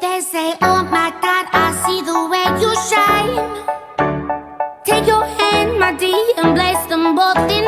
They say, oh my God, I see the way you shine. Take your hand, my dear, and place them both in